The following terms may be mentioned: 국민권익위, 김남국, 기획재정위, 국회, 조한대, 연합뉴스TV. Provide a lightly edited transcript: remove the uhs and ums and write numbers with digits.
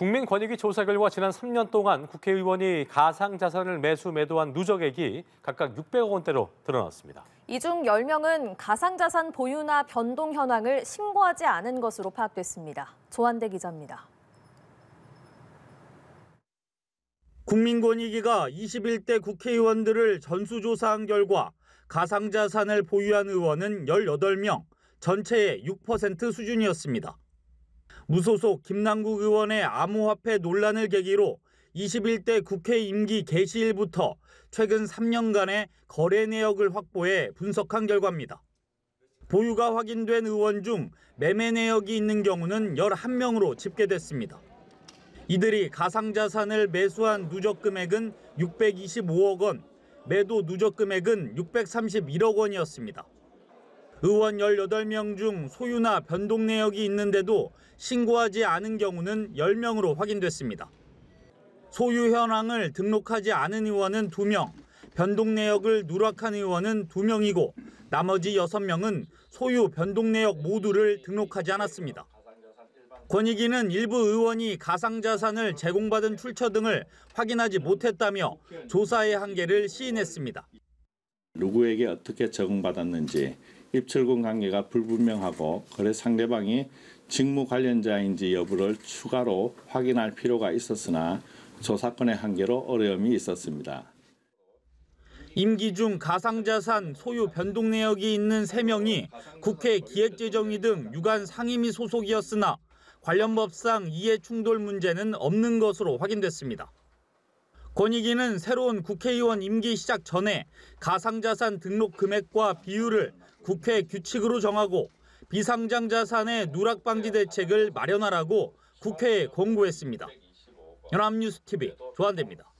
국민권익위 조사 결과 지난 3년 동안 국회의원이 가상자산을 매수 매도한 누적액이 각각 600억 원대로 드러났습니다. 이 중 10명은 가상자산 보유나 변동 현황을 신고하지 않은 것으로 파악됐습니다. 조한대 기자입니다. 국민권익위가 21대 국회의원들을 전수조사한 결과 가상자산을 보유한 의원은 18명, 전체의 6% 수준이었습니다. 무소속 김남국 의원의 암호화폐 논란을 계기로 21대 국회 임기 개시일부터 최근 3년간의 거래 내역을 확보해 분석한 결과입니다. 보유가 확인된 의원 중 매매 내역이 있는 경우는 11명으로 집계됐습니다. 이들이 가상자산을 매수한 누적 금액은 625억 원, 매도 누적 금액은 631억 원이었습니다. 의원 18명 중 소유나 변동 내역이 있는데도 신고하지 않은 경우는 10명으로 확인됐습니다. 소유 현황을 등록하지 않은 의원은 2명, 변동 내역을 누락한 의원은 2명이고 나머지 6명은 소유, 변동 내역 모두를 등록하지 않았습니다. 권익위는 일부 의원이 가상자산을 제공받은 출처 등을 확인하지 못했다며 조사의 한계를 시인했습니다. 누구에게 어떻게 제공받았는지 입출금 관계가 불분명하고 거래 상대방이 직무 관련자인지 여부를 추가로 확인할 필요가 있었으나 조사권의 한계로 어려움이 있었습니다. 임기 중 가상자산 소유 변동 내역이 있는 3명이 국회 기획재정위 등 유관 상임위 소속이었으나 관련 법상 이해충돌 문제는 없는 것으로 확인됐습니다. 권익위는 새로운 국회의원 임기 시작 전에 가상자산 등록 금액과 비율을 국회 규칙으로 정하고 비상장 자산의 누락 방지 대책을 마련하라고 국회에 권고했습니다. 연합뉴스TV 조한대입니다.